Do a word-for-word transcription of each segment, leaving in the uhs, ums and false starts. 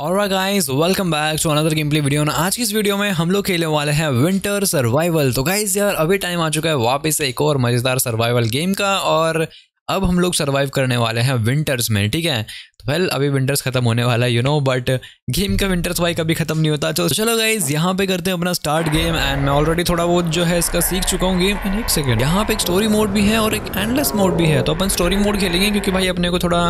Alright guys, welcome back to another game play video. ना आज की इस वीडियो में हम लोग खेलने वाले हैं विंटर सर्वाइवल। तो गाइस यार अभी टाइम आ चुका है वापस से एक और मज़ेदार सर्वाइवल गेम का, और अब हम लोग सर्वाइव करने वाले हैं विंटर्स में। ठीक है, तो वेल अभी विंटर्स खत्म होने वाला है यू नो, बट गेम का विंटर्स वाई कभी खत्म नहीं होता। तो चलो गाइज यहाँ पे करते हैं अपना स्टार्ट गेम। एंड मैं ऑलरेडी थोड़ा बहुत जो है इसका सीख चुका हूँ गेम। एंड एक सेकेंड, यहाँ पे एक स्टोरी मोड भी है और एक एंडलेस मोड भी है। तो अपन स्टोरी मोड खेलेंगे क्योंकि भाई अपने को थोड़ा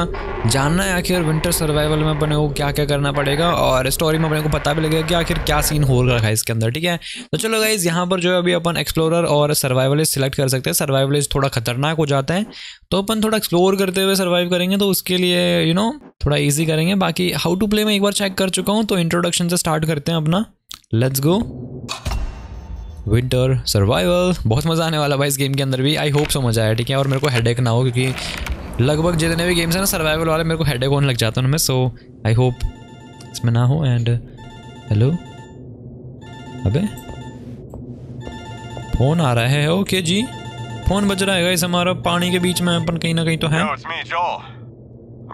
जानना है आखिर विंटर सर्वाइवल में अपने को क्या क्या करना पड़ेगा, और स्टोरी में अपने को पता भी लगेगा कि आखिर क्या सीन हो रहा है इसके अंदर। ठीक है, तो चलो गाइज यहाँ पर जो है अभी अपन एक्सप्लोरर और सर्वाइवलिस्ट सिलेक्ट कर सकते हैं। सर्वाइवलिस्ट थोड़ा खतरनाक हो जाता है, तो अपन थोड़ा एक्सप्लोर करते हुए सर्वाइव करेंगे, तो उसके लिए यू नो थोड़ा इजी करेंगे। बाकी हाउ टू प्ले मैं एक बार चेक कर चुका हूँ, तो इंट्रोडक्शन से स्टार्ट करते हैं अपना। Let's go winter survival. बहुत मज़ा आने वाला भाई इस गेम के अंदर भी, आई होप समझ आया। ठीक है, और मेरे को हेडेक ना हो, क्योंकि लगभग जितने भी गेम्स हैं ना सर्वाइवल वाले, मेरे को हेडेक होने लग जाता है उनमें। सो आई होप इसमें ना हो। एंड हेलो, अबे फोन आ रहा है। ओके जी, फोन बज रहा है गाइस हमारा, पानी के बीच में अपन कहीं ना कहीं तो है।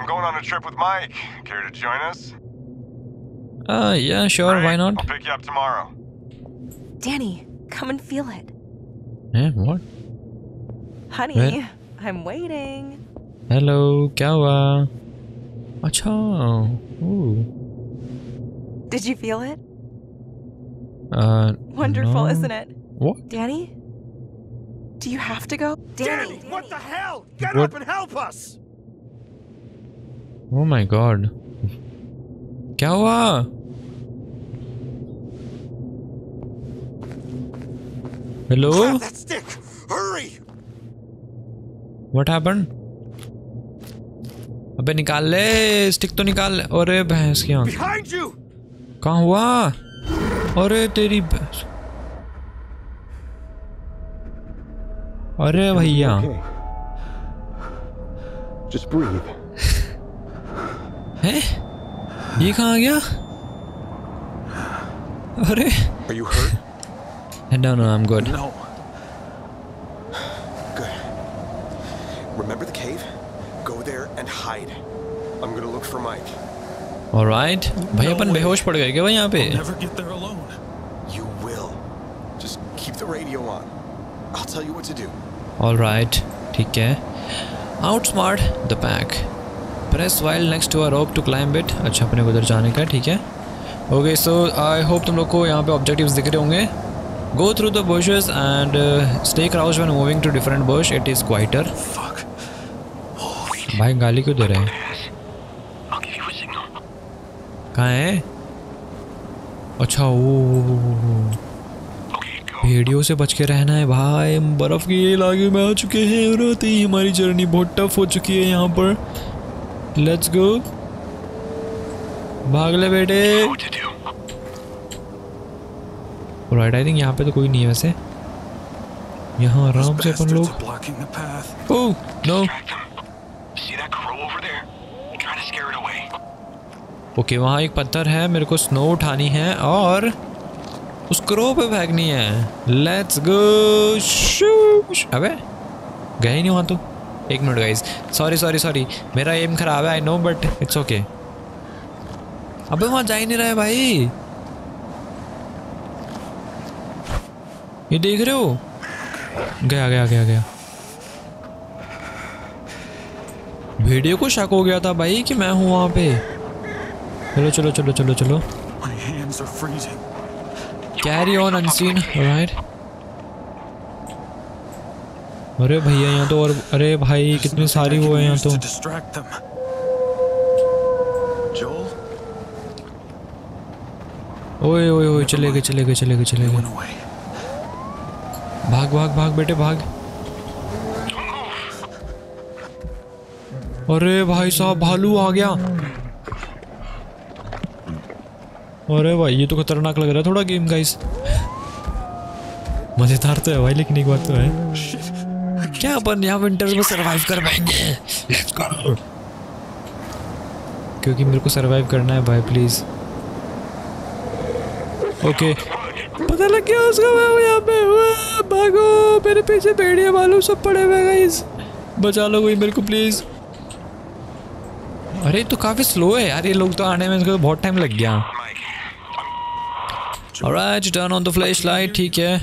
I'm going on a trip with Mike. Care to join us? Uh, yeah, sure. Right. Why not? I'll pick you up tomorrow. Danny, come and feel it. Eh, what? Honey, Where? I'm waiting. Hello, क्या हुआ? अच्छा, ooh. Did you feel it? Uh, Wonderful, no. Isn't it? What? Danny? Do you have to go? Danny, Danny, Danny. What the hell? Get what? up and help us! Oh my God! क्या हुआ? Hello? Grab that stick! Hurry! What happened? अबे निकाल ले stick तो निकाल। अरे भैंस की आँख। Behind you! कहाँ हुआ? अरे तेरी भैंस। अरे भैया। Just breathe. है? ये कहाँ गया? अरे Are you hurt? No, no, I'm good. No. Good. Remember the cave? Go there and hide. I'm going to look for Mike. All right. भाई अपन बेहोश पड़ गए क्या भाई यहाँ पे? Never get there alone. You will. Just keep the radio on. I'll tell you what to do. All right. ठीक है. Outsmart the pack. Press while next to a rope to climb it. अच्छा, अपने को उधर जाने का। ठीक है, ओके। सो आई होप तुम लोग को यहाँ पे ऑब्जेक्टिव्स दिख रहे होंगे। Go through the bushes and stay crouch when moving to different bush, it is quieter. भाई गाली क्यों दे रहे हैं? कहाँ है? अच्छा, वो भेड़ियों से बच के रहना है भाई। बर्फ़ के इलाके में आ चुके हैं और रोती हमारी जर्नी बहुत टफ हो चुकी है यहाँ पर। लेट्स गो, भाग ले बेटे। राइट, आई थिंक यहाँ पे तो कोई नहीं है वैसे। यहाँ आराम से अपन लोग। ओह नो, ओके वहाँ एक पत्थर है, मेरे को स्नो उठानी है और उस क्रो पे भागनी है। Let's go. अबे गए नहीं वहाँ तो। एक minute guys, sorry sorry sorry, मेरा एम खराब है I know, but it's okay. अबे वहाँ जा ही नहीं रहा है भाई, ये देख रहे हो? गया गया गया गया। वीडियो को शक हो गया था भाई कि मैं हूँ वहाँ पे। चलो चलो चलो चलो चलो, कैरी ऑन अनसीन। राइट, अरे भैया यहाँ तो, और अरे भाई कितनी सारी वो है यहाँ तो। ओए ओए ओए, चले गए चले गए चले गए चले गए। भाग भाग भाग बेटे भाग। अरे भाई साहब भालू आ गया। अरे भाई ये तो खतरनाक लग रहा है थोड़ा गेम गाइस। मजेदार तो है भाई, लेकिन एक बात तो है, क्या अपन यहाँ विंटर्स में सरवाइव कर पाएंगे? लेट्स गो, क्योंकि मेरे को सरवाइव करना है भाई प्लीज। ओके, पता लग गया उसका, मैं यहाँ पे। भागो, मेरे पीछे भेड़िया भालू सब पड़े हुए गाइस, बचा लो कोई मेरे को प्लीज। अरे तो काफी स्लो है यार ये लोग, तो आने में इसको बहुत टाइम लग गया। Alright, turn on the flashlight. ठीक है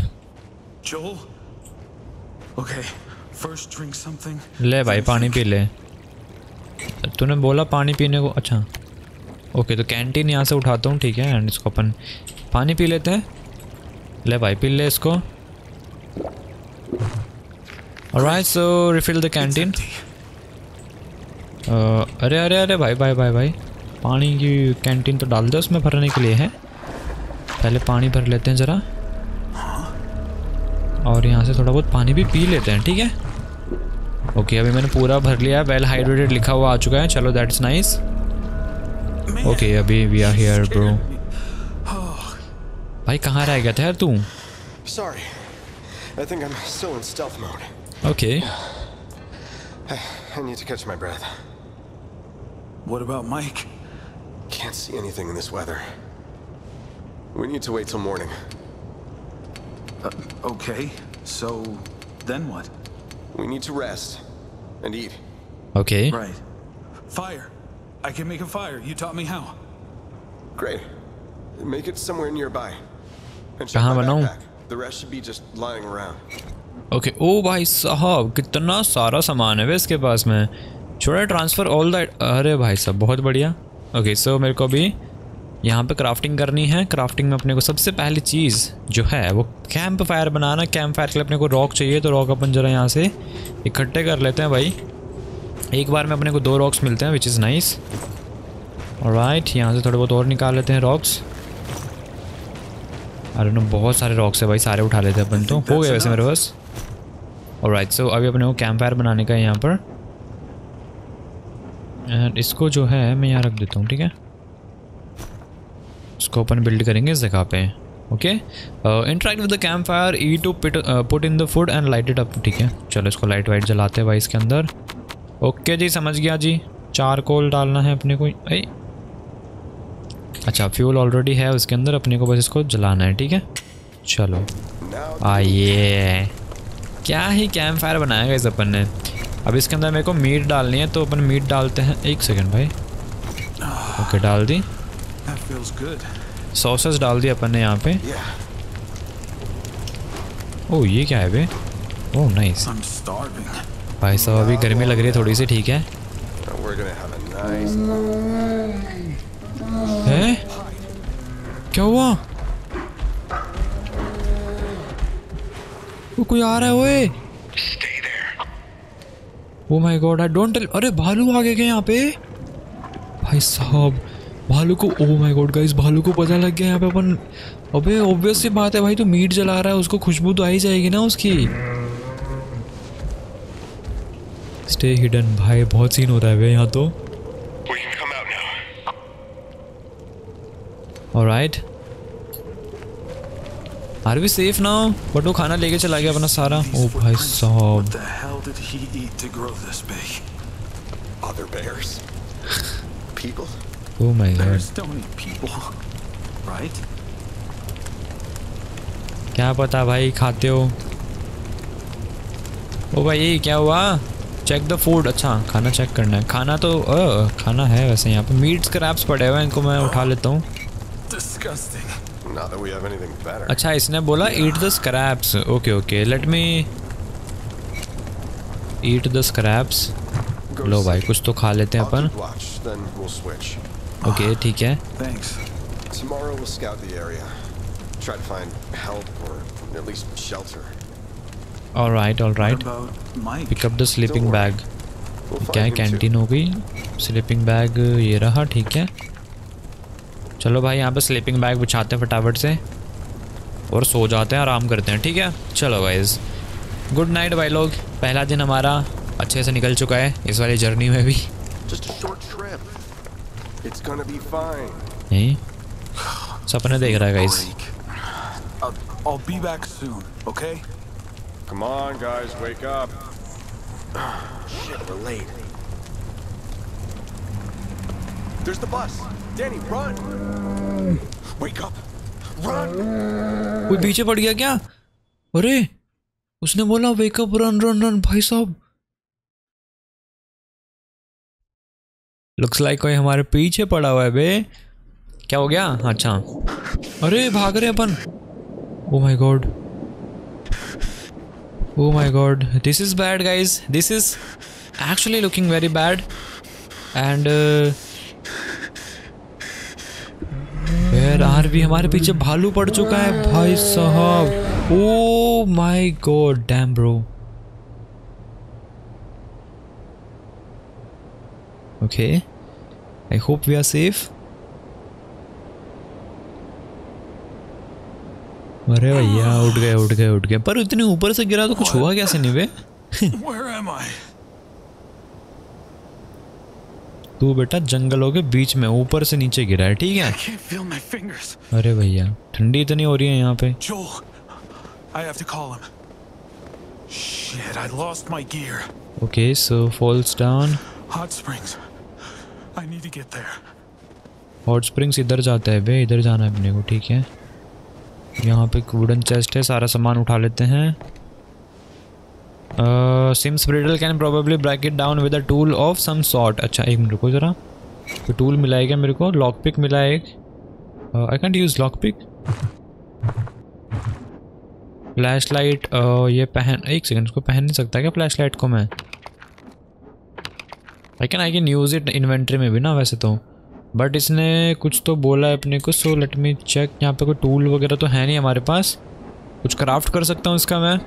ले भाई पानी पी ले, तूने बोला पानी पीने को। अच्छा ओके, तो कैंटीन यहाँ से उठाता हूँ ठीक है, एंड इसको अपन पानी पी लेते हैं। ले भाई पी ले इसको। Alright, so refill the canteen. अरे अरे अरे भाई भाई भाई भाई, पानी की कैंटीन तो डाल दो उसमें भरने के लिए है। पहले पानी भर लेते हैं ज़रा, और यहाँ से थोड़ा बहुत पानी भी पी लेते हैं ठीक है। ओके अभी मैंने पूरा भर लिया, वेल हाइड्रेटेड लिखा हुआ आ चुका है। चलो दैट इज़ नाइस। ओके अभी वी आर हियर ब्रो। भाई कहाँ रह गया था यार तू? Okay What about Mike? Can't see anything in this weather. We need to wait till morning. Uh, okay. So then what? We need to rest and eat. Okay. Right. Fire. I can make a fire. You taught me how. Great. Make it somewhere nearby. And check my backpack. The rest should be just lying around. Okay. Oh भाई साहब, कितना सारा सामान है इसके पास में। छोड़ा transfer all that. अरे भाई साहब बहुत बढ़िया। ओके सो मेरे को भी यहाँ पे क्राफ्टिंग करनी है। क्राफ्टिंग में अपने को सबसे पहली चीज़ जो है वो कैंप फायर बनाना। कैंप फायर के लिए अपने को रॉक चाहिए, तो रॉक अपन जरा यहाँ से इकट्ठे कर लेते हैं भाई। एक बार में अपने को दो रॉक्स मिलते हैं विच इज़ नाइस। ऑलराइट, यहाँ से थोड़े बहुत और निकाल लेते हैं रॉक्स। अरे नो बहुत सारे रॉक्स है भाई, सारे उठा लेते हैं अपन। तो हो गया वैसे मेरे पास। ऑलराइट सो अभी अपने को कैंप फायर बनाने का है यहाँ पर, एंड इसको जो है मैं यहाँ रख देता हूँ ठीक है। इसको अपन बिल्ड करेंगे इस जगह पे। Okay, interact with the camp fire, E to put in the food and light it up ठीक है। चलो इसको लाइट वाइट जलाते हैं भाई इसके अंदर। ओके जी समझ गया जी, चारकोल डालना है अपने को। ए अच्छा फ्यूल ऑलरेडी है उसके अंदर, अपने को बस इसको जलाना है ठीक है। चलो आइए, क्या ही कैंप फायर बनाएगा इस अपन ने। अब इसके अंदर मेरे को मीट डालनी है, तो अपन मीट डालते हैं। एक सेकंड भाई। ओके okay, डाल दी सॉसेस डाल दी अपन ने यहाँ पे। yeah. ओह ये क्या है बे? ओह नाइस भाई साहब, अभी गर्मी लग रही है थोड़ी सी ठीक है। nice... है क्या हुआ? वो कोई आ रहा है ओए। Oh my God I don't tell. अरे भालू आ गए यहाँ पे भाई साहब, भालू को। ओ माय गॉड गाइस, भालू को पता लग गया यहाँ पे अपन। अबे ऑब्वियसली बात है भाई, तो मीट जला रहा है, उसको खुशबू तो आई जाएगी ना उसकी। स्टे हिडन भाई, बहुत सीन हो रहा है भाई यहाँ तो। Alright are we safe now? But वो खाना लेके चला गया अपना सारा। ओ भाई साहब ओ माय गॉड, क्या पता भाई खाते हो। ओ भाई ये क्या हुआ? Check the food. अच्छा खाना चेक करना है। खाना तो आ, खाना है वैसे यहाँ पे। मीट स्क्रैप्स पड़े हुए हैं, इनको मैं उठा लेता हूँ। अच्छा इसने बोला eat the scraps. Okay okay let me eat the scraps. लो भाई कुछ तो खा लेते हैं अपन। ओके ठीक है। Alright alright, pick up the sleeping bag. क्या है कैंटीन हो गई, स्लीपिंग बैग ये रहा ठीक है। चलो भाई यहाँ पे स्लीपिंग बैग बिछाते हैं फटाफट से, और सो जाते हैं आराम करते हैं ठीक है। चलो गाइस गुड नाइट भाई लोग। पहला दिन हमारा अच्छे से निकल चुका है इस वाली जर्नी में भी। नहीं सपने देख रहा है guys. There's the bus. Danny, run. Wake up. Run. कोई पीछे पड़ गया क्या? अरे उसने बोला wake up, run, run, run. भाई साहब लुक्स लाइक कोई हमारे पीछे पड़ा हुआ है बे। क्या हो गया? अच्छा, अरे भाग रहे अपन। Oh my God, oh my God, this is bad guys, this is actually looking very bad. And यार भी हमारे पीछे भालू पड़ चुका है भाई साहब। Oh my God damn bro. Okay, I hope we are safe. अरे भैया उठ गए उठ गए उठ गए, पर इतने ऊपर से गिरा तो कुछ हुआ कैसे नहीं बे? तू बेटा जंगलों के बीच में ऊपर से नीचे गिरा है, ठीक है? अरे भैया ठंडी इतनी हो रही है यहाँ पे। Okay so falls down. Hot springs इधर जाता है बे, इधर जाना है अपने को, ठीक है? यहाँ पे एक वुडन चेस्ट है, सारा सामान उठा लेते हैं। Seems brittle can probably break it down with a tool of some sort. अच्छा एक मिनट रुको जरा, तो टूल मिला है क्या मेरे को? लॉक पिक मिला है एक। I can't use lock pick. Flash light ये पहन, एक सेकंड, इसको पहन नहीं सकता क्या फ्लैश लाइट को मैं? I can I can use it inventory में भी ना वैसे तो, बट इसने कुछ तो बोला है अपने को। सो लेट मी चेक, यहाँ पे कोई टूल वगैरह तो है नहीं हमारे पास। कुछ क्राफ्ट कर सकता हूँ इसका मैं,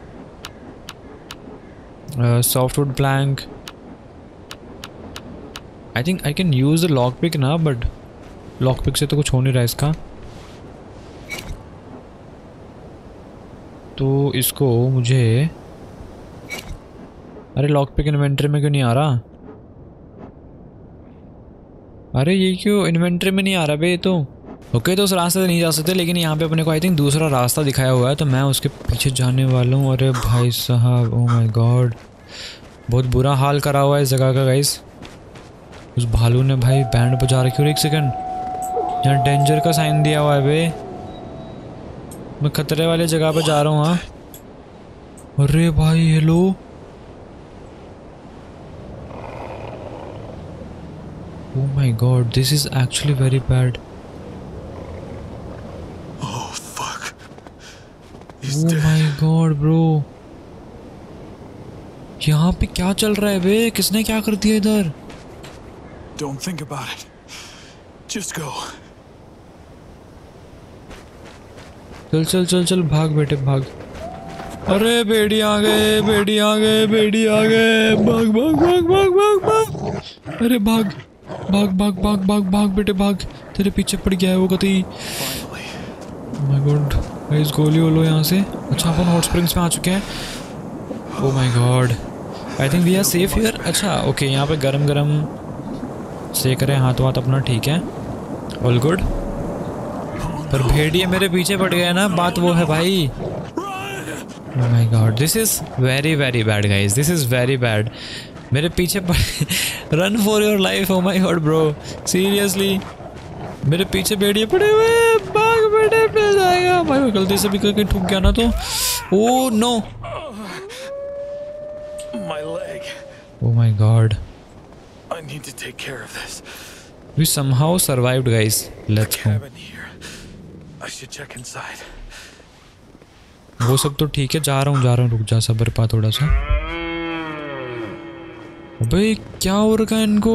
softwood blank. I think I can use the lock pick ना, बट लॉक पिक से तो कुछ हो नहीं रहा है इसका। तो इसको मुझे, अरे लॉक पिक इन्वेंट्री में क्यों नहीं आ रहा? अरे ये क्यों इन्वेंट्री में नहीं आ रहा बे? तो ओके okay, तो उस रास्ते से नहीं जा सकते, लेकिन यहाँ पे अपने को आई थिंक दूसरा रास्ता दिखाया हुआ है, तो मैं उसके पीछे जाने वाला हूँ। अरे भाई साहब, ओ माय गॉड, बहुत बुरा हाल करा हुआ है इस जगह का गाइस। उस भालू ने भाई बैंड बजा रखी। और एक सेकंड, यहाँ डेंजर का साइन दिया हुआ है बे, मैं खतरे वाली जगह पर जा रहा हूँ। हाँ अरे भाई hello, oh my God, this is actually very bad. Oh my God bro, यहाँ पे क्या चल रहा है बे? किसने क्या कर दिया इधर? Don't think about it. Just go. चल चल चल चल, भाग बेटे भाग। अरे बेड़ी आ गए, बेड़ी आ गए, बेड़ी आ गए, भाग भाग भाग भाग भाग भाग। अरे भाग भाग भाग भाग भाग भाग बेटे भाग, तेरे पीछे पड़ गया है वो कतई। Oh my God गाइस, गोली हो लो यहाँ से। अच्छा अपन हॉट स्प्रिंग्स में आ चुके हैं। Oh my God, I think we are safe here. अच्छा ओके, यहाँ पे गरम गरम सेक रहे हाथ वाथ अपना, ठीक है, ऑल गुड। पर भेड़िए मेरे पीछे पड़ गया ना, बात वो है भाई। Oh my God, this is very very bad guys, this is very bad. मेरे पीछे run for your life. Oh my God bro, seriously मेरे पीछे भेड़िए पड़े हुए, भाग बेटे प्लीज। आएगा भाई, गलती से भी करके ठुक गया ना तो। Oh no, oh my God, I need to take care of this. We somehow survived guys, let's go. I should check inside. वो सब तो ठीक है, जा रहा हूँ जा रहा हूँ, रुक जा सब्र पा थोड़ा सा। अबे क्या हो रखा है इनको?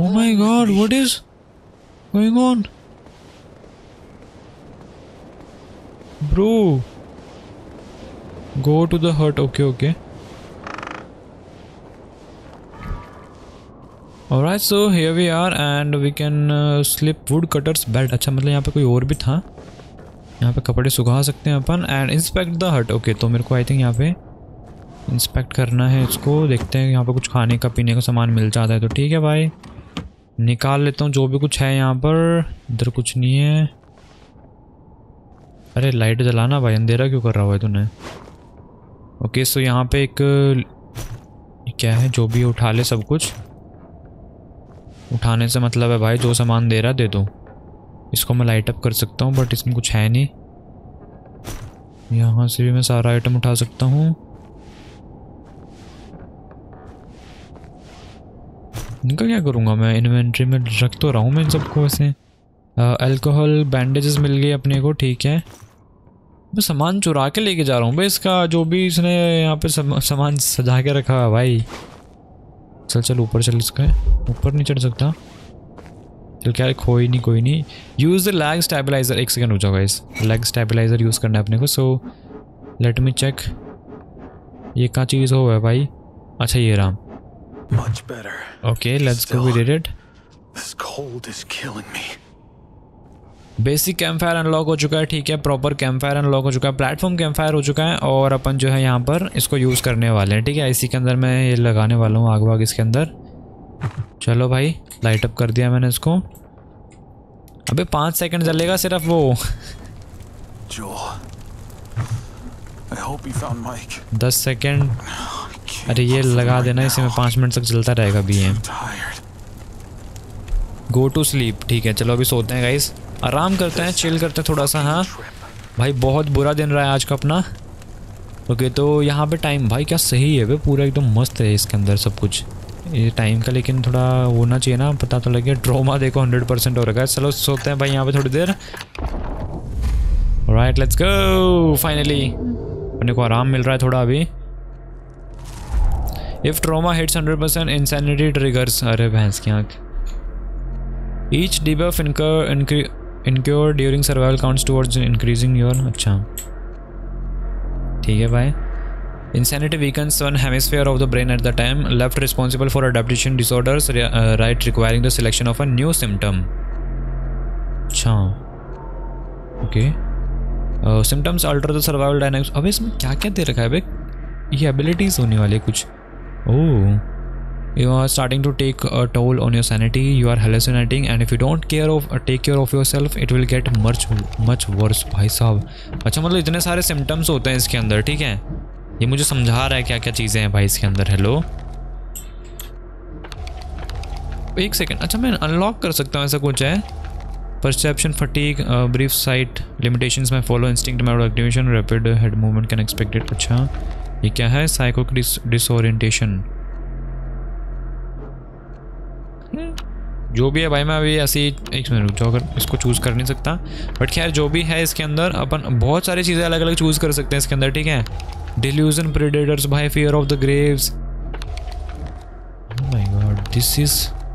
Oh my God, what is going on, bro? Go to the hut. Okay, okay. All right, so here we are, and we can uh, slip wood cutters bed. अच्छा मतलब यहाँ पे कोई और भी था, यहाँ पे कपड़े सुखा सकते हैं अपन। And inspect the hut. Okay, तो मेरे को आई थिंक यहाँ पे इंस्पेक्ट करना है इसको। देखते हैं यहाँ पे कुछ खाने का पीने का सामान मिल जाता है तो ठीक है भाई, निकाल लेता हूँ जो भी कुछ है यहाँ पर। इधर कुछ नहीं है। अरे लाइट जलाना भाई, अंधेरा क्यों कर रहा हुआ है तूने? ओके सो यहाँ पे एक क्या है, जो भी उठा ले सब कुछ। उठाने से मतलब है भाई जो सामान दे रहा दे दो। इसको मैं लाइट अप कर सकता हूँ, बट इसमें कुछ है नहीं। यहाँ से भी मैं सारा आइटम उठा सकता हूँ। इनका क्या करूँगा मैं, इन्वेंट्री में रख तो रहा हूँ मैं इन सबको। वैसे अल्कोहल, बैंडेजेस मिल गए अपने को, ठीक है। मैं सामान चुरा के लेके जा रहा हूँ भाई, इसका जो भी इसने यहाँ पे सामान सजा के रखा है भाई। चल चल ऊपर चल, इसका ऊपर नहीं चढ़ सकता। चल क्या, कोई नहीं कोई नहीं। यूज़ द लैग स्टेबलाइज़र, एक सेकेंड हो जाओ गाइस, लैग स्टेबलाइज़र यूज़ करना है अपने को। सो लेट मी चेक ये क्या चीज़ हो है भाई। अच्छा ये राम, okay let's go, we did it. Basic camp fire unlock हो चुका है, ठीक है। प्रॉपर कैंप फायर अनलॉक हो चुका है, प्लेटफॉर्म कैंप फायर हो चुका है, और अपन जो है यहाँ पर इसको यूज़ करने वाले हैं, ठीक है। इसी के अंदर मैं ये लगाने वाला हूँ आग वाग इसके अंदर। चलो भाई लाइट अप कर दिया मैंने इसको। अबे पाँच सेकंड चलेगा सिर्फ वो। दस सेकंड, अरे ये लगा देना, इसे में पाँच मिनट तक चलता रहेगा भी ये। गो टू स्लीप, ठीक है। चलो अभी सोते हैं गाइस, आराम करते हैं, चिल करते हैं थोड़ा सा। हाँ भाई बहुत बुरा दिन रहा है आज का अपना। ओके तो यहाँ पे टाइम भाई क्या सही है भाई, पूरा एकदम मस्त है इसके अंदर सब कुछ ये टाइम का। लेकिन थोड़ा होना चाहिए ना, पता तो लगे। ड्रामा देखो हंड्रेड परसेंट हो रखा है। चलो सोते हैं भाई यहाँ पे थोड़ी देर। राइट लेट्स गो, फाइनली अपने को आराम मिल रहा है थोड़ा अभी। If trauma hits hundred percent insanity triggers, अरे भैंस की आँख। Each debuff इनक्योर during survival counts towards increasing your, अच्छा ठीक है भाई। Insanity weakens one hemisphere of the brain at the time, left responsible for adaptation disorders, uh, right requiring the selection of a new symptom. अच्छा okay, symptoms alter the survival dynamics. अब इसमें क्या क्या दे रखा है बे, ये एबिलिटीज होने वाली है कुछ। Oh, you are starting to take a toll on your sanity, you are hallucinating and if you don't care of take care of yourself it will get much much worse. भाई साहब अच्छा, मतलब इतने सारे symptoms होते हैं इसके अंदर, ठीक है। ये मुझे समझा रहा है क्या क्या चीज़ें हैं भाई इसके अंदर। हेलो एक सेकेंड, अच्छा मैं अनलॉक कर सकता हूँ, ऐसा कुछ है। Perception fatigue, brief sight limitations, मैं follow instinct, micro activation, rapid head movement can expected. अच्छा ये क्या है, साइको डिसोरिएंटेशन, जो भी है भाई। मैं अभी ऐसी एक मिनट रुक जाओ, अगर इसको चूज़ कर नहीं सकता, बट खैर जो भी है इसके अंदर अपन बहुत सारी चीज़ें अलग अलग चूज़ कर सकते हैं इसके अंदर, ठीक है। डिल्यूजन, प्रेडेटर्स भाई, fear of the graves, my God this is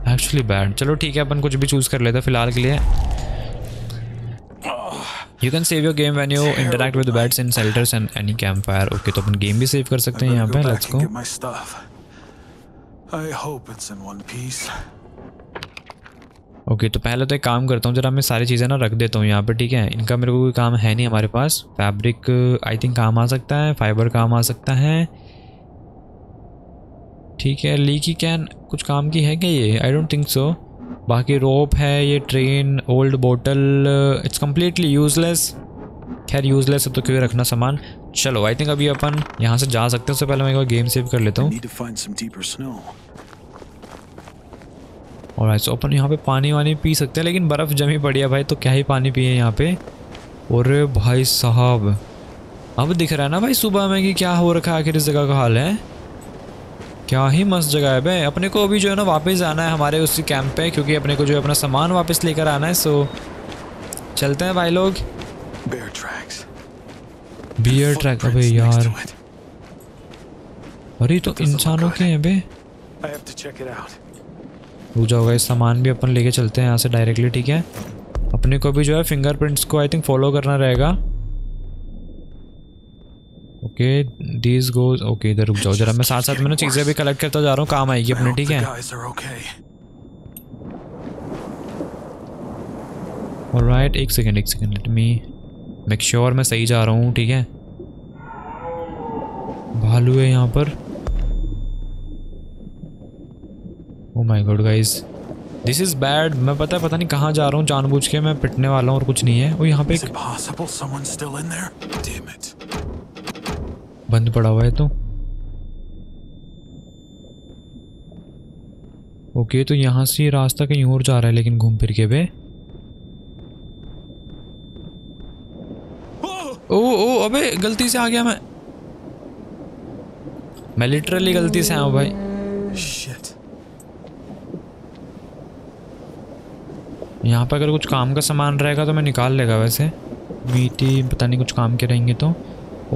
actually bad. चलो ठीक है अपन कुछ भी चूज़ कर लेते हैं फिलहाल के लिए। You can save your game when you interact with bats in shelters and any camp fire. Okay तो अपन गेम भी सेव कर सकते हैं यहाँ पे। Let's go, I hope it's in one piece. Okay okay, तो पहले तो एक काम करता हूँ, जरा मैं सारी चीज़ें ना रख देता हूँ यहाँ पे, ठीक है। इनका मेरे को कोई काम है नहीं हमारे पास। फैब्रिक आई थिंक काम आ सकता है, फाइबर काम आ सकता है, ठीक है। लीकी कैन कुछ काम की है क्या ये, आई डोंट थिंक सो। बाकी रोप है, ये train, old bottle, it's completely useless. खैर यूजलेस है तो क्यों रखना सामान। चलो आई थिंक अभी अपन यहाँ से जा सकते हैं। उससे पहले मैं एक बार गेम सेव कर लेता हूँ। और ऐसे अपन यहाँ पे पानी वानी पी सकते हैं, लेकिन बर्फ़ जमी पड़ी है भाई तो क्या ही पानी पिए यहाँ पे। और भाई साहब अब दिख रहा है ना भाई सुबह में कि क्या हो रखा है, आखिर इस जगह का हाल है। क्या ही मस्त जगह है भाई। अपने को अभी जो है ना वापस जाना है हमारे उस कैंप पे, क्योंकि अपने को जो है अपना सामान वापस लेकर आना है। सो चलते हैं भाई लोग। बियर ट्रैक, अबे यार अरे तो इंसानों के हैं बे। रुक जाओ गाइस, सामान भी अपन लेके चलते हैं यहाँ से डायरेक्टली, ठीक है। अपने को भी जो है फिंगरप्रिंट्स को आई थिंक फॉलो करना रहेगा। ओके दिस गोज, ओके इधर रुक जाओ जरा, मैं साथ साथ में ना चीज़ें भी कलेक्ट करता जा रहा हूँ, काम आएगी अपने, ठीक है। ऑलराइट एक सेकेंड एक second, let me make sure मैं सही जा रहा हूँ, ठीक है। भालू है यहाँ पर, oh my God guys this is bad. मैं पता है पता नहीं कहाँ जा रहा हूँ, जानबूझ के मैं पिटने वाला हूँ और कुछ नहीं है। वो यहाँ पे बंद पड़ा हुआ है तो ओके okay, तो यहाँ से रास्ता कहीं और जा रहा है लेकिन घूम फिर के बे। ओ ओ अबे गलती से आ गया मैं मैं लिटरली गलती से आया हूँ भाई। यहाँ पर अगर कुछ काम का सामान रहेगा तो मैं निकाल लेगा। वैसे मीठी पता नहीं कुछ काम के रहेंगे तो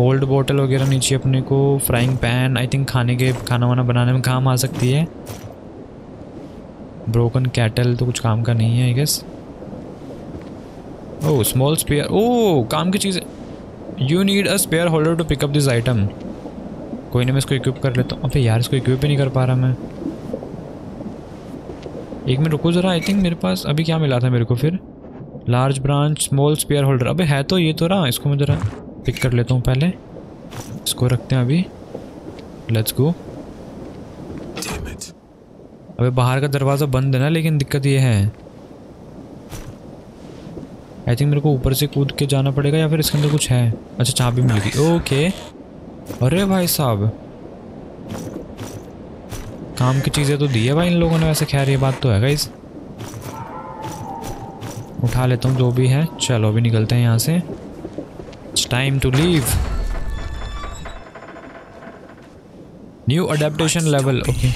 ओल्ड बोतल वगैरह नीचे अपने को, फ्राइंग पैन आई थिंक खाने के खाना वाना बनाने में काम आ सकती है। ब्रोकन कैटल तो कुछ काम का नहीं है I guess. Oh small spare, oh काम की चीज़। You need a spare holder to pick up this item. कोई ना मैं इसको इक्विप कर लेता हूँ। अबे यार इसको इक्विप ही नहीं कर पा रहा मैं। एक मिनट रुको ज़रा, आई थिंक मेरे पास अभी क्या मिला था मेरे को फिर, large branch small spare holder. अबे है तो ये तो रहा, इसको मैं ज़रा पिक कर लेता हूँ पहले, इसको रखते हैं अभी। Let's go. अबे बाहर का दरवाज़ा बंद है ना, लेकिन दिक्कत ये है आई थिंक मेरे को ऊपर से कूद के जाना पड़ेगा या फिर इसके अंदर कुछ है। अच्छा चाबी मिल गई, ओके। अरे भाई साहब काम की चीज़ें तो दी है भाई इन लोगों ने वैसे। खैर ये बात तो है गाइस, उठा लेता हूँ जो भी है। चलो अभी निकलते हैं यहाँ से, it's time to leave. New adaptation level, okay.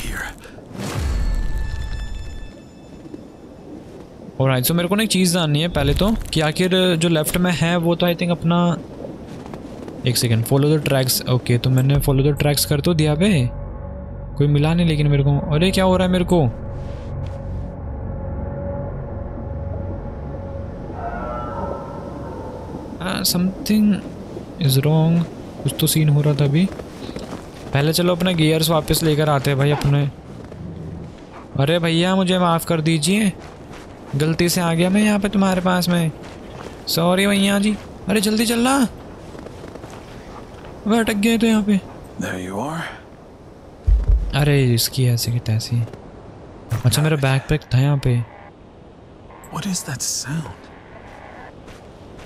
Alright so मेरे को ना एक चीज़ जाननी है पहले तो, कि आखिर जो लेफ्ट में है वो तो आई थिंक अपना, एक second, follow the tracks. Okay तो मैंने फॉलो द ट्रैक्स कर तो दिया भाई, कोई मिला नहीं लेकिन मेरे को। अरे क्या हो रहा है मेरे को, समथिंग इज रॉन्ग, कुछ तो सीन हो रहा था अभी। पहले चलो अपने गियर्स वापस लेकर आते हैं भाई अपने। अरे भैया मुझे माफ़ कर दीजिए, गलती से आ गया मैं यहाँ पे तुम्हारे पास में, सॉरी भैया जी। अरे जल्दी चलना, वह अटक गए तो यहाँ पे। अरे इसकी ऐसी की तैसी। अच्छा मेरा बैकपैक था यहाँ पे। What is that sound?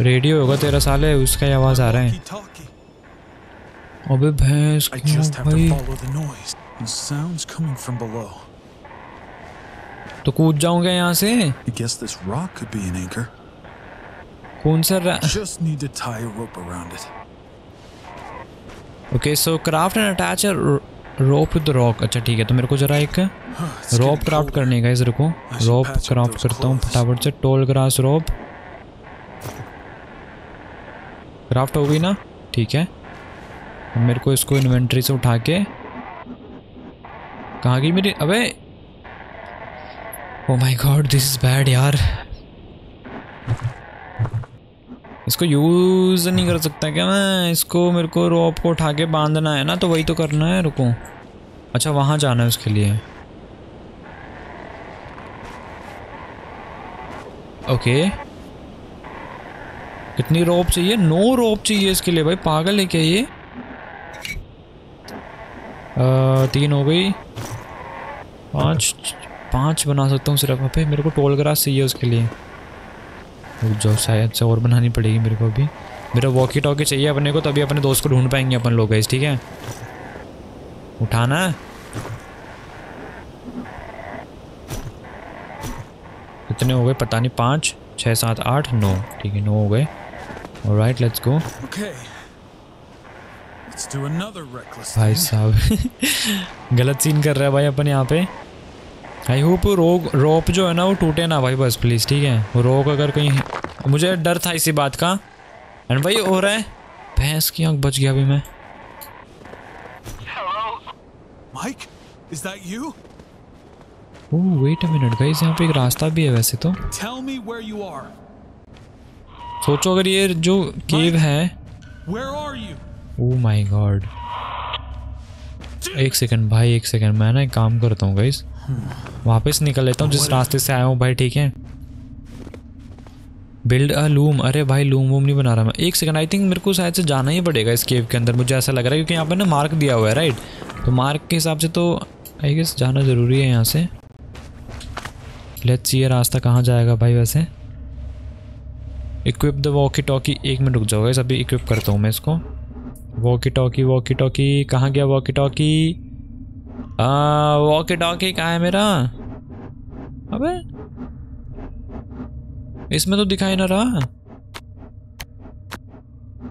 Radio होगा तेरा साले, उसका आवाज़ आ रहा है। अबे भैंस भाई, तो कूद जाऊंगा यहाँ से। कौन सा okay so craft and attach rope to the rock. अच्छा ठीक है, तो मेरे को जरा एक रोप क्राफ्ट करने का है, जरा को रोप क्राफ्ट करता हूँ फटाफट से। टोल ग्रास रोप क्राफ्ट हो गई ना, ठीक है। मेरे को इसको इन्वेंट्री से उठा के, कहाँ गई मेरी, अबे oh my God this is bad यार। इसको यूज़ नहीं कर सकता क्या मैं, इसको मेरे को रोप को उठा के बांधना है ना, तो वही तो करना है। रुको अच्छा वहाँ जाना है उसके लिए, ओके। कितनी रोप चाहिए, नो रोप चाहिए इसके लिए भाई, पागल है क्या ये। आ, तीन हो गई, पाँच पाँच बना सकता हूँ सिर्फ। अबे मेरे को टोल ग्रास चाहिए उसके लिए, जो शायद से और बनानी पड़ेगी मेरे को। अभी मेरा वॉकी टॉकी चाहिए अपने को, तभी अपने दोस्त को ढूंढ पाएंगे अपन लोग गाइस, ठीक है। उठाना है कितने हो गए पता नहीं, पाँच छः सात आठ नौ, ठीक है नौ हो गए। Alright let's go. भाई साहब गलत सीन कर रहा है भाई अपन यहाँ पे। आई होप रोक रोप जो है ना वो टूटे ना भाई, बस प्लीज़ ठीक है। वो रोक अगर कहीं, मुझे डर था इसी बात का। एंड भाई हो रहा है, भैंस की आँख बच गया अभी मैं। Mike is that you? Oh wait a minute guys, यहाँ पे एक रास्ता भी है वैसे तो। सोचो अगर ये जो केव है, ओह माय गॉड। एक सेकंड भाई एक सेकंड, मैं ना एक काम करता हूँ गाइस, वापस निकल लेता हूँ जिस रास्ते से आया हूँ भाई, ठीक है। बिल्ड अ लूम, अरे भाई लूम वूम नहीं बना रहा मैं। एक सेकंड आई थिंक मेरे को शायद से जाना ही पड़ेगा इस केव के अंदर, मुझे ऐसा लग रहा है, क्योंकि यहाँ पर ना मार्क दिया हुआ है राइट, तो मार्क के हिसाब से तो आई गेस जाना ज़रूरी है यहाँ से। लेट्स सी ये रास्ता कहाँ जाएगा भाई। वैसे इक्विप द वॉकी टॉकी, एक मिनट रुक जाओ गाइस, अभी इक्विप करता हूँ मैं इसको। वॉकी टॉकी वॉकी टॉकी कहाँ गया, वॉकी टॉकी वॉकी टॉकी कहाँ है मेरा। अबे इसमें तो दिखाई ना रहा।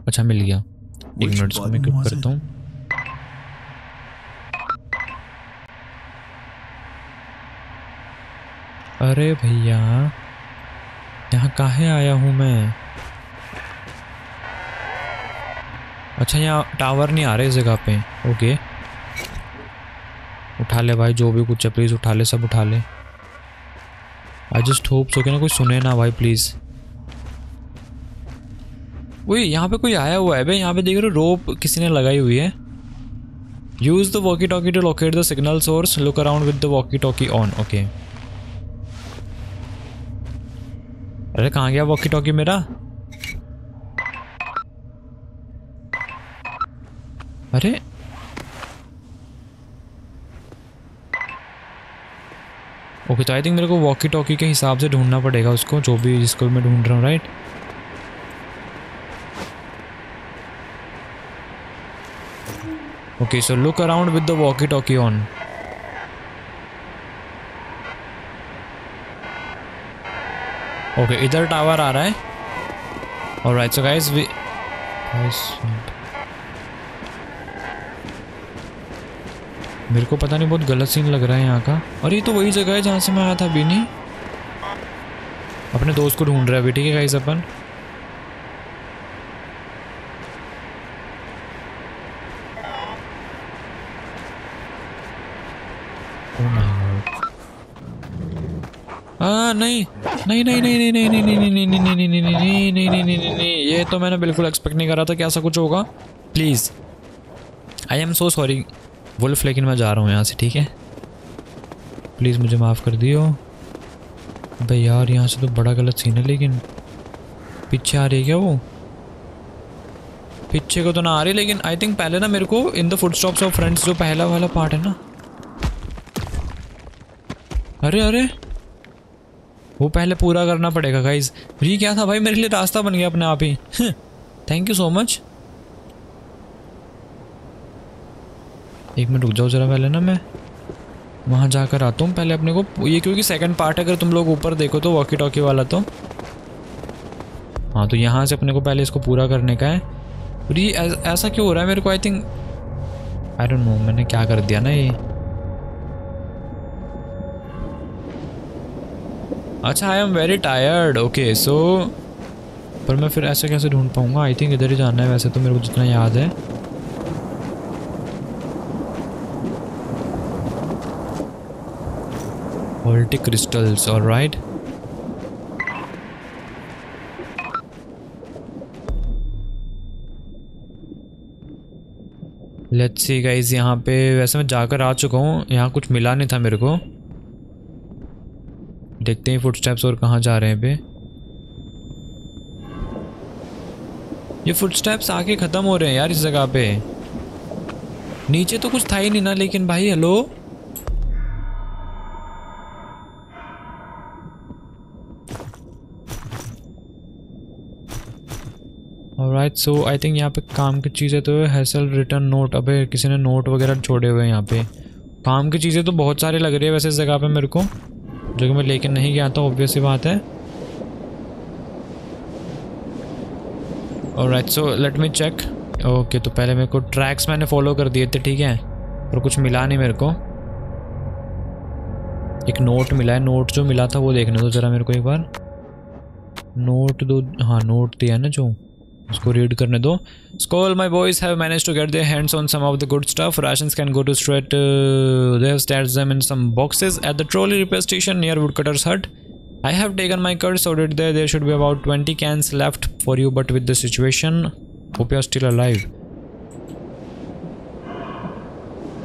अच्छा मिल गया, एक मिनट इसको मैं इक्विप करता हूँ। अरे भैया यहाँ काहे आया हूँ मैं? अच्छा यहाँ टावर नहीं आ रहे इस जगह पे। ओके उठा ले भाई, जो भी कुछ है प्लीज़ उठा ले, सब उठा ले। आई जस्ट होप सो के ना कोई सुने ना भाई प्लीज़। वही यहाँ पे कोई आया हुआ है भाई, यहाँ पे देख रहे हो रोप किसी ने लगाई हुई है। Use the walkie talkie to locate the signal source, look around with the walkie talkie on. Okay अरे कहाँ गया वॉकी टॉकी मेरा? अरे ओके तो आई थिंक मेरे को वॉकी टॉकी के हिसाब से ढूंढना पड़ेगा उसको, जो भी जिसको मैं ढूंढ रहा हूँ। Right okay so look around with the walkie talkie on. Okay इधर टावर आ रहा है। ऑलराइट सो गाइस वी मेरे को पता नहीं बहुत गलत सीन लग रहा है यहाँ का। और ये तो वही जगह है जहाँ से मैं आया था अभी। नहीं अपने दोस्त को ढूंढ रहे हैं अभी। ठीक है गाइस अपन हाँ नहीं नहीं नहीं नहीं नहीं नहीं नहीं नहीं नहीं नहीं नहीं नहीं नहीं नहीं नहीं नहीं ये तो मैंने बिल्कुल एक्सपेक्ट नहीं करा था कि ऐसा कुछ होगा। Please I am so sorry wolf, लेकिन मैं जा रहा हूँ यहाँ से। ठीक है प्लीज़ मुझे माफ़ कर दियो भाई। यार यहाँ से तो बड़ा गलत सीन है। लेकिन पीछे आ रही है क्या वो? पीछे को तो ना आ रही, लेकिन आई थिंक पहले ना मेरे को in the footsteps of friends जो पहला वाला पार्ट है ना, अरे अरे वो पहले पूरा करना पड़ेगा गाइज। ये क्या था भाई? मेरे लिए रास्ता बन गया अपने आप ही। Thank you so much. एक मिनट रुक जाओ जरा, पहले ना मैं वहाँ जाकर आता हूँ। पहले अपने को ये, क्योंकि सेकंड पार्ट अगर तुम लोग ऊपर देखो तो वॉकी टॉकी वाला तो हाँ, तो यहाँ से अपने को पहले इसको पूरा करने का है। और ये ऐसा क्यों हो रहा है मेरे को? I think I don't know मैंने क्या कर दिया ना ये। अच्छा I am very tired. Okay so पर मैं फिर ऐसे कैसे ढूंढ पाऊँगा? आई थिंक इधर ही जाना है वैसे तो, मेरे को जितना याद है। Voltaic crystals alright. Let's see guys यहाँ पे वैसे मैं जाकर आ चुका हूँ, यहाँ कुछ मिला नहीं था मेरे को। देखते हैं फुटस्टेप्स और कहाँ जा रहे हैं बे। ये फुटस्टेप्स आके ख़त्म हो रहे हैं यार इस जगह पे। नीचे तो कुछ था ही नहीं ना, लेकिन भाई hello alright so I think यहाँ पे काम की चीज़ें तो हैसल रिटर्न नोट। अबे किसी ने नोट वगैरह छोड़े हुए हैं यहाँ पे। काम की चीज़ें तो बहुत सारी लग रही है वैसे इस जगह पे मेरे को, जो कि मैं लेकिन नहीं गया था ऑब्वियसली बात है। Alright so let me check. Okay तो पहले मेरे को ट्रैक्स मैंने फॉलो कर दिए थे ठीक है, और कुछ मिला नहीं मेरे को। एक नोट मिला है, नोट जो मिला था वो देखने दो ज़रा मेरे को एक बार। नोट दो, हाँ नोट दिया है ना जो, उसको रीड करने दो। स्कॉल my boys have manage to get their hands on some of the good stuff. Rations can go to straight they have stash them in some boxes at the trolley repair station near वुडकटर्स hut. I have taken my curse order there there should be about twenty cans left for you but with the situation hope you are still alive.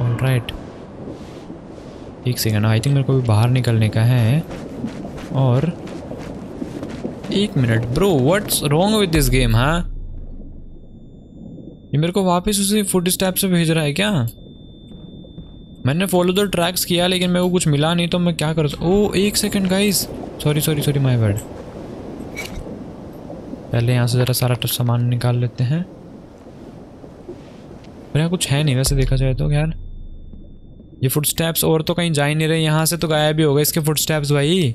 Alright एक second, I think मेरे को भी बाहर निकलने का है। और एक minute bro, what's wrong with this game? हाँ ये मेरे को वापस उसी फुटस्टेप से भेज रहा है क्या? मैंने फॉलो द ट्रैक्स किया लेकिन मेरे को कुछ मिला नहीं, तो मैं क्या कर सकता? ओ एक second guys, sorry sorry sorry my bad. पहले यहाँ से ज़रा सारा सामान निकाल लेते हैं। पर यहाँ कुछ है नहीं वैसे देखा जाए तो यार। ये फुटस्टेप्स और तो कहीं जा ही नहीं रहे, यहाँ से तो गायब ही होगा इसके फुटस्टेप्स भाई।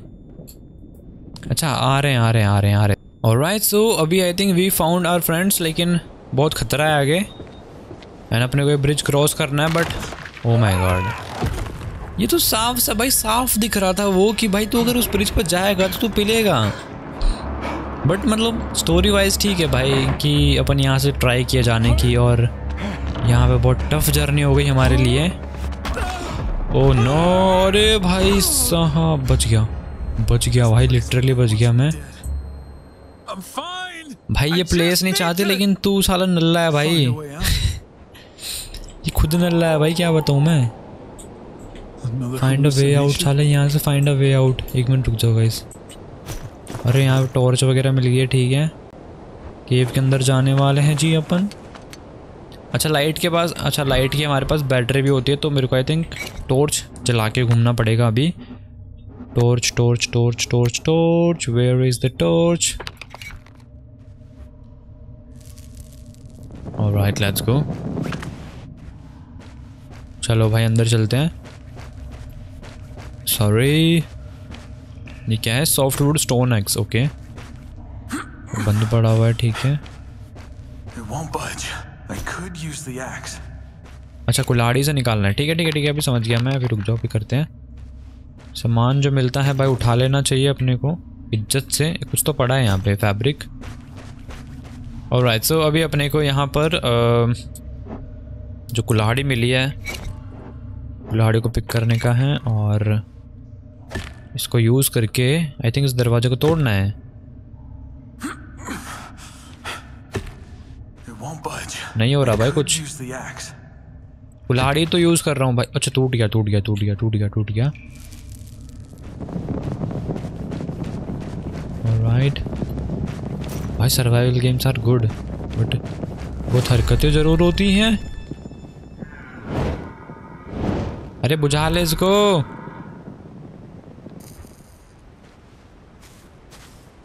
अच्छा आ रहे हैं आ रहे हैं आ रहे हैं आ रहे हैं। ऑलराइट सो अभी I think we found our friends, लेकिन बहुत खतरा है आगे एंड अपने को ये ब्रिज क्रॉस करना है। बट ओ माय गॉड ये तो साफ सा भाई साफ दिख रहा था वो कि भाई तू तो अगर उस ब्रिज पर जाएगा तो तू पिलेगा। बट मतलब स्टोरी वाइज ठीक है भाई कि अपन यहाँ से ट्राई किया जाने की, और यहाँ पे बहुत टफ जर्नी हो गई हमारे लिए। ओ नो, अरे भाई साहब बच गया, बच गया भाई, लिटरली बच गया मैं। भाई ये प्लेस नहीं चाहते, लेकिन तू साला नल्ला है भाई। ये खुद नल्ला है भाई, क्या बताऊँ मैं। फाइंड अ वे आउट, साले यहाँ से फाइंड अ वे आउट। एक मिनट रुक जाओ गाइस। अरे यहाँ पे टॉर्च वगैरह मिल गई है, ठीक है। केव के अंदर जाने वाले हैं जी अपन। अच्छा लाइट के पास, अच्छा लाइट की हमारे पास बैटरी भी होती है, तो मेरे को आई थिंक टॉर्च जला के घूमना पड़ेगा अभी। Torch torch torch torch torch, where is the torch? Alright let's go. चलो भाई अंदर चलते हैं। सॉरी ये क्या है? सॉफ्टवुड स्टोन एक्स, ओके बंद पड़ा हुआ है, ठीक है। अच्छा कुल्हाड़ी से निकालना है, ठीक है ठीक है ठीक है, अभी समझ गया मैं। अभी रुक जाओ, अभी करते हैं। सामान जो मिलता है भाई उठा लेना चाहिए अपने को इज्जत से। कुछ तो पड़ा है यहाँ पे, फैब्रिक। ऑलराइट सो अभी अपने को यहाँ पर आ, जो कुल्हाड़ी मिली है, कुल्हाड़ी को पिक करने का है और इसको यूज़ करके आई थिंक इस दरवाजे को तोड़ना है। नहीं हो रहा भाई कुछ। कुल्हाड़ी तो यूज़ कर रहा हूँ भाई। अच्छा टूट गया टूट गया टूट गया टूट गया टूट गया। ऑलराइट भाई survival games are good, but बहुत हरकतें ज़रूर होती हैं। अरे बुझा ले इसको।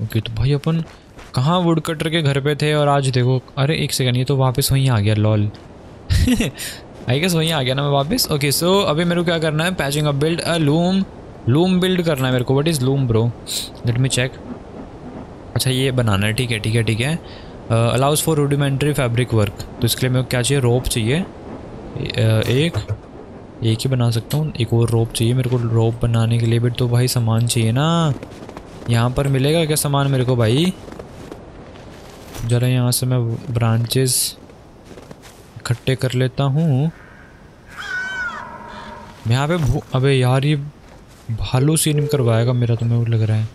ओके तो भाई अपन कहाँ वुड कटर के घर पे थे और आज देखो। अरे एक सेकंड, ये तो वापस वहीं आ गया, लॉल। आई गेस वहीं आ गया ना मैं वापस। ओके सो अभी मेरे को क्या करना है? Patching up build a loom, loom build करना है मेरे को। What is loom bro? Let me check. अच्छा ये बनाना है, ठीक है ठीक है ठीक है। Allows for rudimentary fabric work, तो इसके लिए मेरे को क्या चाहिए? रोप चाहिए। uh, एक एक ही बना सकता हूँ, एक और रोप चाहिए मेरे को। रोप बनाने के लिए भी तो भाई सामान चाहिए ना। यहाँ पर मिलेगा क्या सामान मेरे को भाई? ज़रा यहाँ से मैं ब्रांचेस इकट्ठे कर लेता हूँ। यहाँ पे अबे यार ये भालू सीन करवाएगा मेरा, तो मेरे को लग रहा है।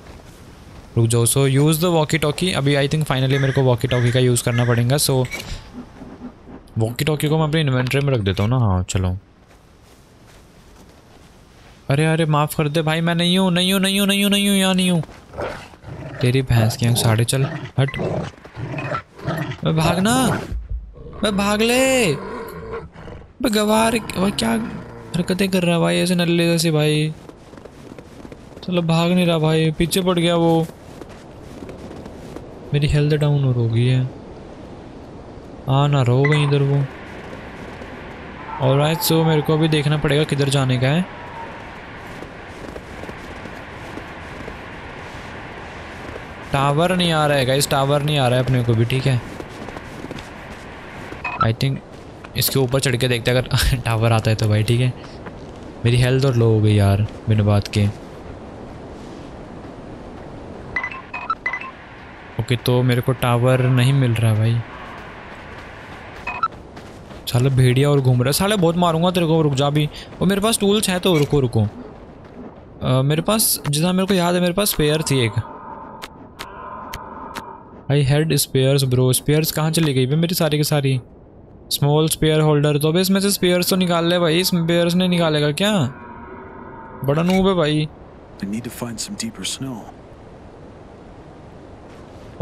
रुक जाओ। So use the walkie talkie. अभी आई थिंक फाइनली मेरे को वॉकी टॉकी का यूज़ करना पड़ेगा। सो वॉकी टॉकी को मैं अपनी इन्वेंट्री में रख देता हूँ ना। हाँ चलो। अरे अरे माफ़ कर दे भाई, मैं नहीं हूँ नहीं हूँ नहीं हूँ नहीं हूँ नहीं हूँ यहाँ नहीं हूँ। तेरी भैंस की आँख साढ़े, चल हट। मैं भागना, मैं भाग ले। मैं गवार भाई, क्या हरकतें कर रहा है भाई ऐसे नल्ले जैसे भाई। चलो भाग नहीं रहा भाई, पीछे पड़ गया वो। मेरी हेल्थ डाउन हो गई है। हाँ ना रो गई इधर वो। ऑलराइट सो मेरे को अभी देखना पड़ेगा किधर जाने का है। टावर नहीं आ रहा है गाइस, टावर नहीं आ रहा है अपने को भी, ठीक है। आई थिंक इसके ऊपर चढ़ के देखते हैं अगर टावर आता है तो भाई, ठीक है। मेरी हेल्थ और लो हो गई यार बिना बात के। ओके तो मेरे को टावर नहीं मिल रहा भाई। साला भेड़िया और घूम रहा है, साला बहुत मारूंगा तेरे को। रुक जा भी, और मेरे पास टूल्स हैं तो रुको रुको। आ, मेरे पास जितना मेरे को याद है मेरे पास स्पेयर थी एक। I had spares bro. Spares कहाँ चली गई भाई मेरी सारी की सारी? स्मॉल स्पेयर होल्डर, तो अभी इसमें से स्पेयर्स तो निकाल ले भाई। स्पेयर्स नहीं निकालेगा क्या? बड़ा नूब है भाई।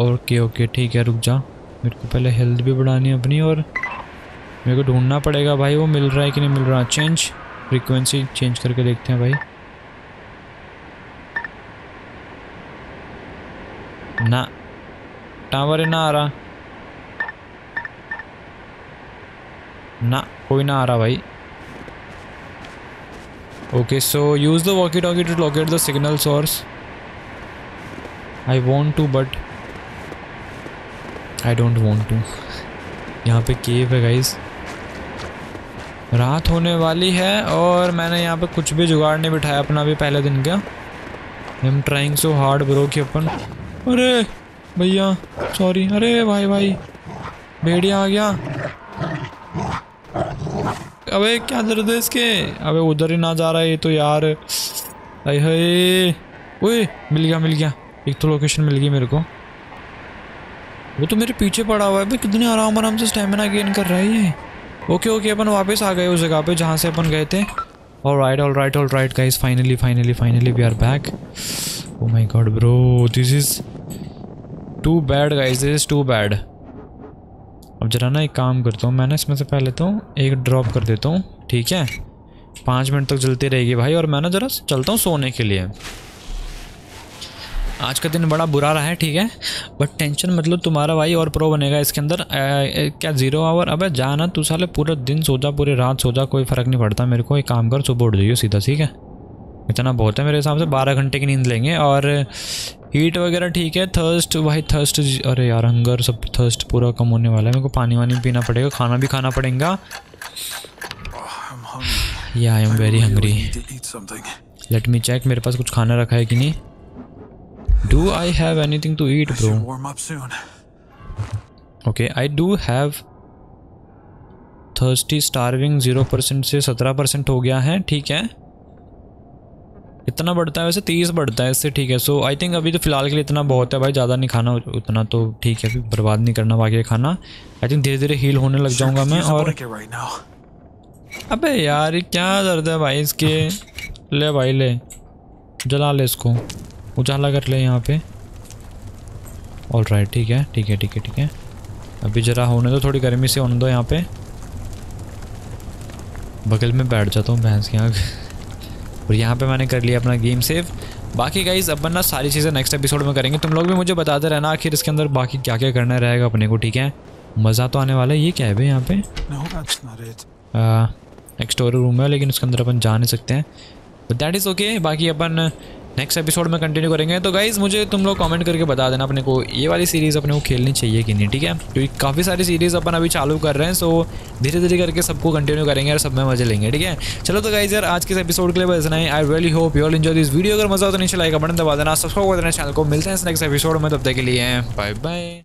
ओके ओके ठीक है, रुक जा। मेरे को पहले हेल्थ भी बढ़ानी है अपनी, और मेरे को ढूंढना पड़ेगा भाई वो मिल रहा है कि नहीं मिल रहा। चेंज फ्रीक्वेंसी चेंज करके देखते हैं भाई। ना टावर ही ना आ रहा ना, कोई ना आ रहा भाई। Okay so use the walkie talkie to locate the signal source. I want to but I don't want to. यहाँ पे केव है गाइस, रात होने वाली है और मैंने यहाँ पे कुछ भी जुगाड़ नहीं बिठाया अपना भी पहले दिन का। I am trying so hard bro कि अपन। अरे भैया सॉरी। अरे भाई भाई भेड़िया आ गया। अबे क्या दर्द है इसके। अबे उधर ही ना जा रहा है ये तो यार। अरे हाय ओए मिल गया मिल गया। एक तो लोकेशन मिल गई मेरे को। वो तो मेरे पीछे पड़ा हुआ है भाई। कितने आराम आराम से स्टेमिना गेन कर रहा है ये। ओके ओके अपन वापस आ गए उस जगह पे जहाँ से अपन गए थे। Alright alright alright guys finally finally finally we are back. Oh my God bro this is too bad guys this is too bad. अब जरा ना एक काम करता हूँ मैं ना इसमें से पहले तो एक ड्रॉप कर देता हूँ ठीक है। पाँच मिनट तक जलती रहेगी भाई। और मैं ना ज़रा चलता हूँ सोने के लिए। आज का दिन बड़ा बुरा रहा है ठीक है। बट टेंशन मतलब तुम्हारा भाई और प्रो बनेगा इसके अंदर। आ, क्या जीरो आवर। अबे जाना तू साले पूरा दिन सो जा पूरी रात सो जा कोई फ़र्क नहीं पड़ता मेरे को। एक काम कर सुबह उठ जाइयो सीधा ठीक है। इतना बहुत है मेरे हिसाब से। बारह घंटे की नींद लेंगे और हीट वगैरह ठीक है। थर्स्ट भाई थर्स्ट अरे यार हंगर सब थर्स्ट पूरा कम होने वाला है। मेरे को पानी वानी पीना पड़ेगा खाना भी खाना पड़ेगा। या I am very hungry. Let me check मेरे पास कुछ खाना रखा है कि नहीं। Do I have anything to eat, bro? Warm up soon. Okay, I do have thirsty, starving zero percent से सत्रह परसेंट हो गया है ठीक है। इतना बढ़ता है वैसे तीस बढ़ता है इससे ठीक है। सो आई थिंक अभी तो फिलहाल के लिए इतना बहुत है भाई। ज़्यादा नहीं खाना उतना तो ठीक है। बर्बाद नहीं करना बाकी खाना। आई थिंक धीरे धीरे हील होने लग जाऊंगा मैं। और अबे यार क्या दर्द है भाई इसके। ले भाई ले जला ले इसको उजाला कर ले यहाँ पे। ऑल राइट ठीक है ठीक है ठीक है ठीक है। अभी ज़रा होने दो थोड़ी गर्मी से होने दो। यहाँ पे बगल में बैठ जाता हूँ भैंस की आँख। और यहाँ पे मैंने कर लिया अपना गेम सेव। बाकी गाइज अपन ना सारी चीज़ें नेक्स्ट एपिसोड में करेंगे। तुम लोग भी मुझे बताते रहना आखिर इसके अंदर बाकी क्या क्या करना रहेगा अपने को ठीक है। मज़ा तो आने वाला है। ये क्या है भाई यहाँ पर। एक स्टोरी रूम है लेकिन उसके अंदर अपन जा नहीं सकते हैं। But that is okay. बाकी अपन नेक्स्ट एपिसोड में कंटिन्यू करेंगे। तो गाइज़ मुझे तुम लोग कमेंट करके बता देना अपने को ये वाली सीरीज़ अपने को खेलनी चाहिए कि नहीं ठीक है। क्योंकि काफ़ी सारी सीरीज़ अपन अभी चालू कर रहे हैं। सो धीरे धीरे करके सबको कंटिन्यू करेंगे और सब में मजे लेंगे ठीक है। चलो तो गाइज़ यार आज के एपिसोड के लिए बस इतना ही। I really hope you all enjoy this video. अगर मजा हो तो नीचे लाइक का बटन दबा देना सब्सक्राइब कर देना चैनल को। मिलते हैं नेक्स्ट एपिसोड में तब तक के लिए बाय बाय।